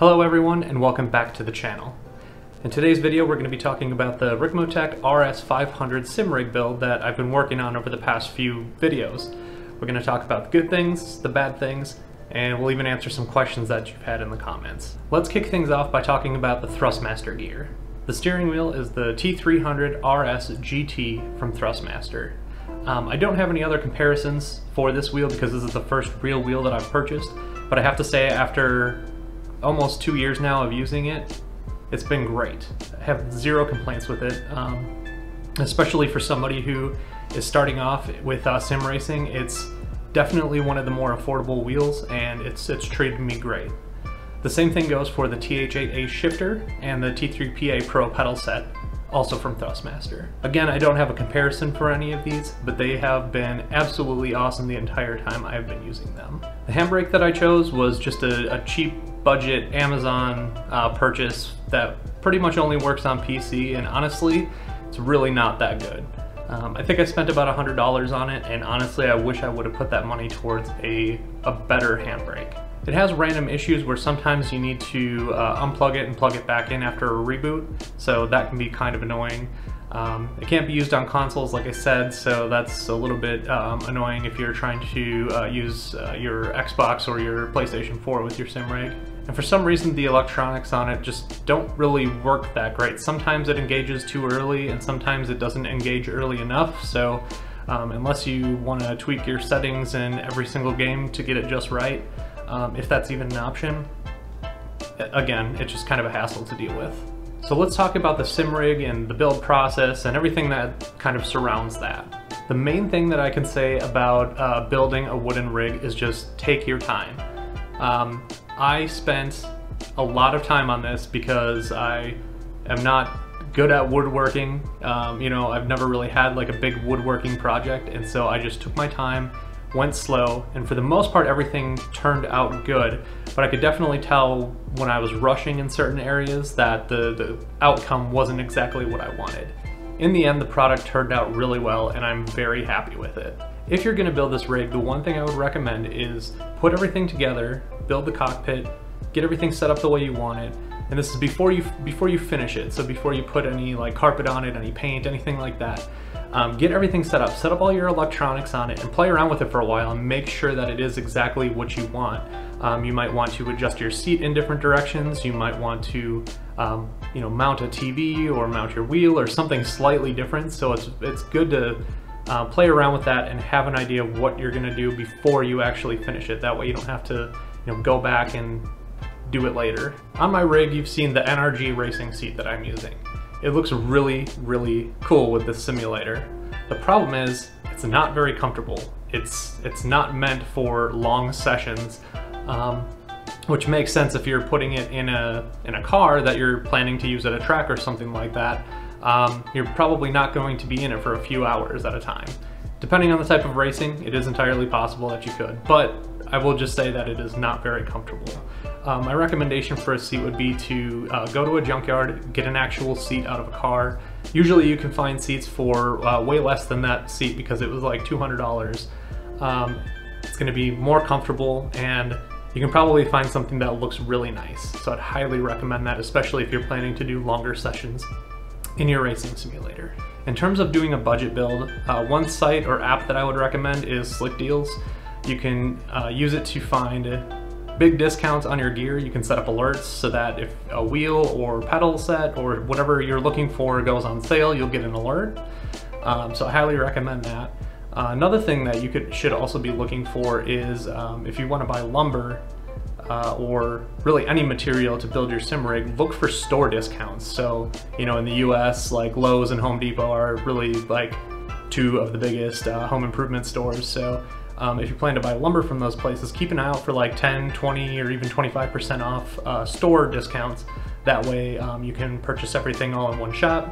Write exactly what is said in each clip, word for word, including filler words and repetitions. Hello everyone and welcome back to the channel. In today's video we're going to be talking about the Ricmotech R S five hundred sim rig build that I've been working on over the past few videos. We're going to talk about the good things, the bad things, and we'll even answer some questions that you've had in the comments. Let's kick things off by talking about the Thrustmaster gear. The steering wheel is the T three hundred R S G T from Thrustmaster. Um, I don't have any other comparisons for this wheel because this is the first real wheel that I've purchased, but I have to say after almost two years now of using it, it's been great. I have zero complaints with it, um, especially for somebody who is starting off with uh, sim racing. It's definitely one of the more affordable wheels and it's, it's treated me great. The same thing goes for the T H eight A shifter and the T three P A Pro pedal set, also from Thrustmaster. Again, I don't have a comparison for any of these, but they have been absolutely awesome the entire time I've been using them. The handbrake that I chose was just a, a cheap budget Amazon uh, purchase that pretty much only works on P C, and honestly, it's really not that good. Um, I think I spent about one hundred dollars on it, and honestly, I wish I would have put that money towards a, a better handbrake. It has random issues where sometimes you need to uh, unplug it and plug it back in after a reboot, so that can be kind of annoying. Um, it can't be used on consoles, like I said, so that's a little bit um, annoying if you're trying to uh, use uh, your Xbox or your PlayStation four with your sim rig. And for some reason, the electronics on it just don't really work that great. Sometimes it engages too early, and sometimes it doesn't engage early enough, so um, unless you want to tweak your settings in every single game to get it just right, Um, if that's even an option, again, it's just kind of a hassle to deal with. So let's talk about the sim rig and the build process and everything that kind of surrounds that. The main thing that I can say about uh, building a wooden rig is just take your time. Um, I spent a lot of time on this because I am not good at woodworking. Um, you know, I've never really had like a big woodworking project, and so I just took my time, went slow, and for the most part everything turned out good, but I could definitely tell when I was rushing in certain areas that the, the outcome wasn't exactly what I wanted. In the end, the product turned out really well and I'm very happy with it. If you're going to build this rig, the one thing I would recommend is put everything together, build the cockpit, get everything set up the way you want it, and this is before you, before you finish it, so before you put any like carpet on it, any paint, anything like that. Um, get everything set up, set up all your electronics on it, and play around with it for a while and make sure that it is exactly what you want. Um, you might want to adjust your seat in different directions, you might want to um, you know, mount a T V or mount your wheel or something slightly different, so it's, it's good to uh, play around with that and have an idea of what you're going to do before you actually finish it. That way you don't have to you know, go back and do it later. On my rig, you've seen the N R G racing seat that I'm using. It looks really, really cool with this simulator. The problem is, it's not very comfortable. It's, it's not meant for long sessions, um, which makes sense if you're putting it in a, in a car that you're planning to use at a track or something like that. Um, you're probably not going to be in it for a few hours at a time. Depending on the type of racing, it is entirely possible that you could, but I will just say that it is not very comfortable. Um, my recommendation for a seat would be to uh, go to a junkyard, get an actual seat out of a car. Usually you can find seats for uh, way less than that seat because it was like two hundred dollars. Um, it's going to be more comfortable and you can probably find something that looks really nice. So I'd highly recommend that, especially if you're planning to do longer sessions in your racing simulator. In terms of doing a budget build, uh, one site or app that I would recommend is Slickdeals. You can uh, use it to find big discounts on your gear. You can set up alerts so that if a wheel or pedal set or whatever you're looking for goes on sale, you'll get an alert. Um, so I highly recommend that. Uh, another thing that you could should also be looking for is um, if you want to buy lumber uh, or really any material to build your sim rig, look for store discounts. So, you know, in the U S, like Lowe's and Home Depot are really like two of the biggest uh, home improvement stores. So Um, if you plan to buy lumber from those places, keep an eye out for like ten, twenty, or even twenty-five percent off uh, store discounts. That way um, you can purchase everything all in one shop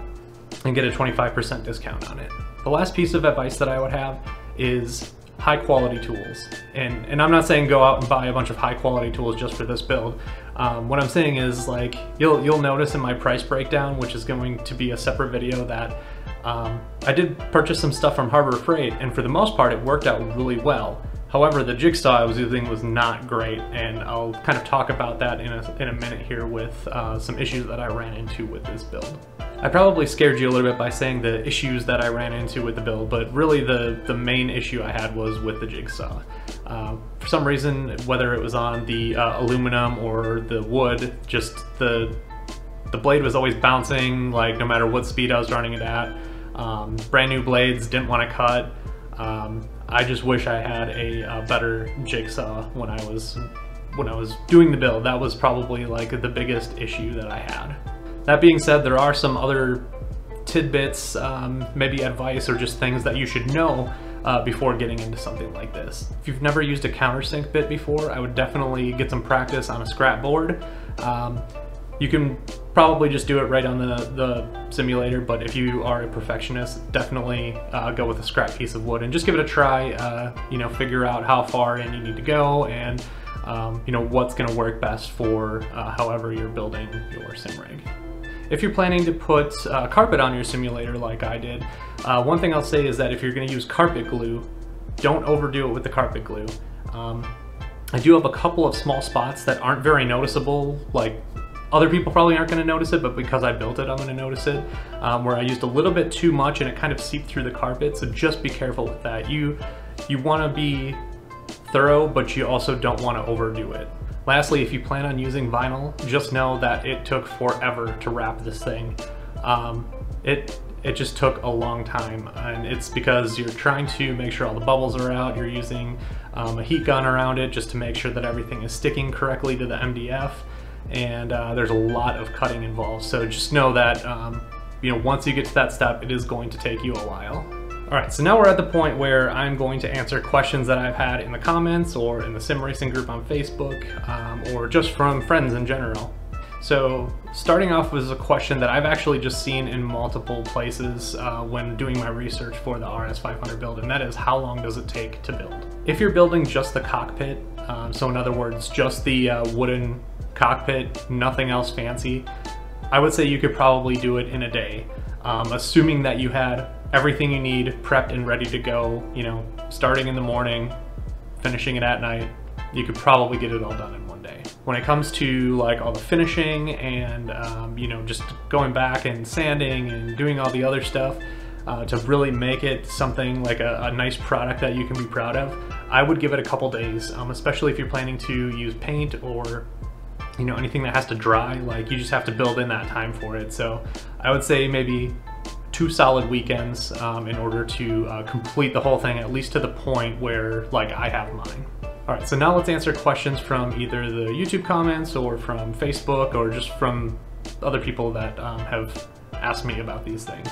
and get a twenty-five percent discount on it. The last piece of advice that I would have is high quality tools. And, and I'm not saying go out and buy a bunch of high quality tools just for this build. Um, what I'm saying is like, you'll, you'll notice in my price breakdown, which is going to be a separate video, that Um, I did purchase some stuff from Harbor Freight, and for the most part it worked out really well. However, the jigsaw I was using was not great, and I'll kind of talk about that in a, in a minute here with uh, some issues that I ran into with this build. I probably scared you a little bit by saying the issues that I ran into with the build, but really the, the main issue I had was with the jigsaw. Uh, for some reason, whether it was on the uh, aluminum or the wood, just the, the blade was always bouncing, like no matter what speed I was running it at. Um, brand new blades, didn't want to cut. Um, I just wish I had a, a better jigsaw when I was when I was doing the build. That was probably like the biggest issue that I had. That being said, there are some other tidbits, um, maybe advice or just things that you should know uh, before getting into something like this. If you've never used a countersink bit before, I would definitely get some practice on a scrap board. Um, you can probably just do it right on the, the simulator, but if you are a perfectionist, definitely uh, go with a scrap piece of wood and just give it a try. Uh, you know, figure out how far in you need to go and um, you know, what's gonna work best for uh, however you're building your sim rig. If you're planning to put uh, carpet on your simulator like I did, uh, one thing I'll say is that if you're gonna use carpet glue, don't overdo it with the carpet glue. Um, I do have a couple of small spots that aren't very noticeable, like other people probably aren't going to notice it, but because I built it, I'm going to notice it, um, where I used a little bit too much and it kind of seeped through the carpet, so just be careful with that. You, you want to be thorough, but you also don't want to overdo it. Lastly, if you plan on using vinyl, just know that it took forever to wrap this thing. Um, it, it just took a long time, and it's because you're trying to make sure all the bubbles are out, you're using um, a heat gun around it just to make sure that everything is sticking correctly to the M D F. And uh, there's a lot of cutting involved, so just know that um, you know, once you get to that step, it is going to take you a while. Alright, so now we're at the point where I'm going to answer questions that I've had in the comments or in the Sim Racing group on Facebook, um, or just from friends in general. So starting off with a question that I've actually just seen in multiple places uh, when doing my research for the R S five hundred build, and that is, how long does it take to build? If you're building just the cockpit, um, so in other words, just the uh, wooden cockpit, nothing else fancy, I would say you could probably do it in a day, um, assuming that you had everything you need prepped and ready to go, you know, starting in the morning, finishing it at night. You could probably get it all done in one day. When it comes to like all the finishing and um, you know, just going back and sanding and doing all the other stuff uh, to really make it something like a, a nice product that you can be proud of, I would give it a couple days, um, especially if you're planning to use paint or you know, anything that has to dry. Like, you just have to build in that time for it. So I would say maybe two solid weekends um, in order to uh, complete the whole thing, at least to the point where like I have mine. All right, so now let's answer questions from either the YouTube comments or from Facebook or just from other people that um, have asked me about these things.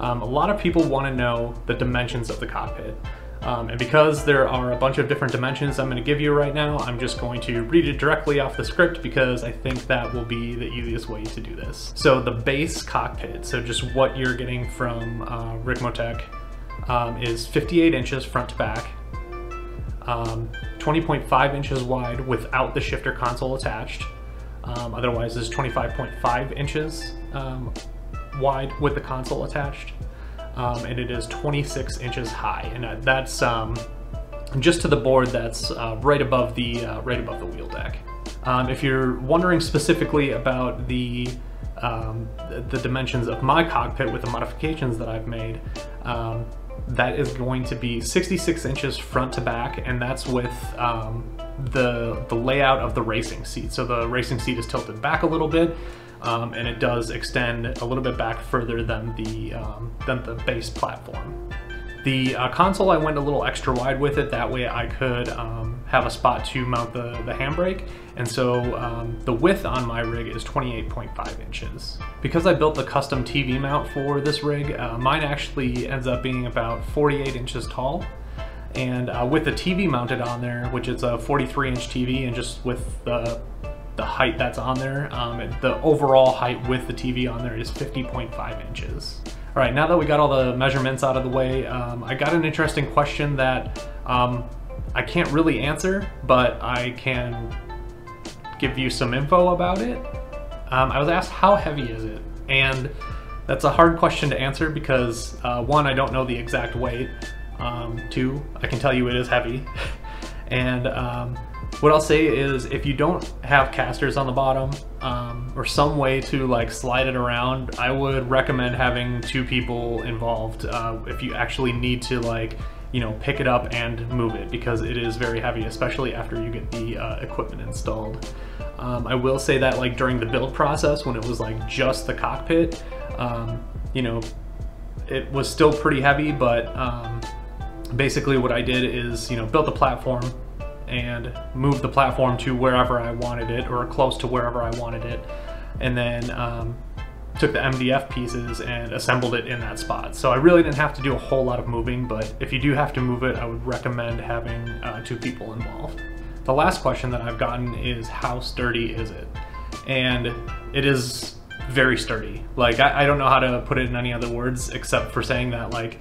Um, a lot of people want to know the dimensions of the cockpit. Um, and because there are a bunch of different dimensions I'm going to give you right now, I'm just going to read it directly off the script because I think that will be the easiest way to do this. So the base cockpit, so just what you're getting from uh, Ricmotech, um, is fifty-eight inches front to back, twenty point five um, inches wide without the shifter console attached, um, otherwise is twenty-five point five inches um, wide with the console attached. Um, and it is twenty-six inches high, and that's um, just to the board that's uh, right above the uh, right above the wheel deck. Um, if you're wondering specifically about the um, the dimensions of my cockpit with the modifications that I've made, um, that is going to be sixty-six inches front to back, and that's with um, the the layout of the racing seat. So the racing seat is tilted back a little bit. Um, and it does extend a little bit back further than the um, than the base platform. The uh, console, I went a little extra wide with it, that way I could um, have a spot to mount the, the handbrake, and so um, the width on my rig is twenty-eight point five inches. Because I built the custom T V mount for this rig, uh, mine actually ends up being about forty-eight inches tall, and uh, with the T V mounted on there, which is a forty-three inch T V, and just with the the height that's on there, um, the overall height with the T V on there is fifty point five inches. All right, now that we got all the measurements out of the way, um, I got an interesting question that um, I can't really answer, but I can give you some info about it. Um, I was asked, how heavy is it? And that's a hard question to answer because uh, one, I don't know the exact weight. Um, two, I can tell you it is heavy. And um, what I'll say is, if you don't have casters on the bottom um, or some way to like slide it around, I would recommend having two people involved uh, if you actually need to like, you know, pick it up and move it, because it is very heavy, especially after you get the uh, equipment installed. Um, I will say that like during the build process, when it was like just the cockpit, um, you know, it was still pretty heavy, but um, basically what I did is, you know, built the platform and moved the platform to wherever I wanted it, or close to wherever I wanted it, and then um, took the M D F pieces and assembled it in that spot. So I really didn't have to do a whole lot of moving, but if you do have to move it, I would recommend having uh, two people involved. The last question that I've gotten is, how sturdy is it? And it is very sturdy. Like, I, I don't know how to put it in any other words except for saying that like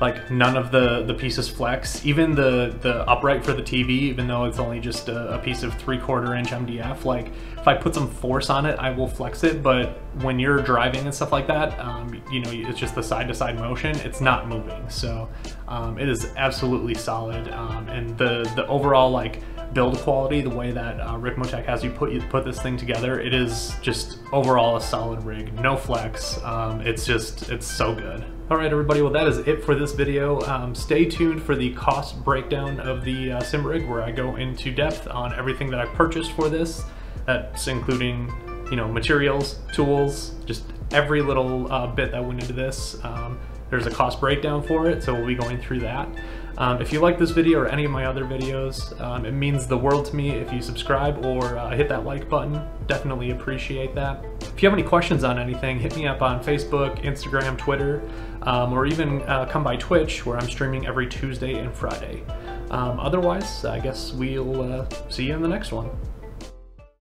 like none of the the pieces flex. Even the the upright for the T V, even though it's only just a, a piece of three quarter inch M D F, like if I put some force on it, I will flex it, but when you're driving and stuff like that, um, you know, it's just the side to side motion, it's not moving. So um, it is absolutely solid, um, and the the overall like build quality, the way that uh, Ricmotech has you put you put this thing together, it is just overall a solid rig. No flex. Um, it's just, it's so good. All right, everybody. Well, that is it for this video. Um, stay tuned for the cost breakdown of the uh, sim rig, where I go into depth on everything that I purchased for this. That's including, you know, materials, tools, just every little uh, bit that went into this. Um, there's a cost breakdown for it, so we'll be going through that. Um, if you like this video or any of my other videos, um, it means the world to me if you subscribe or uh, hit that like button. Definitely appreciate that. If you have any questions on anything, hit me up on Facebook, Instagram, Twitter, um, or even uh, come by Twitch, where I'm streaming every Tuesday and Friday. Um, otherwise, I guess we'll uh, see you in the next one.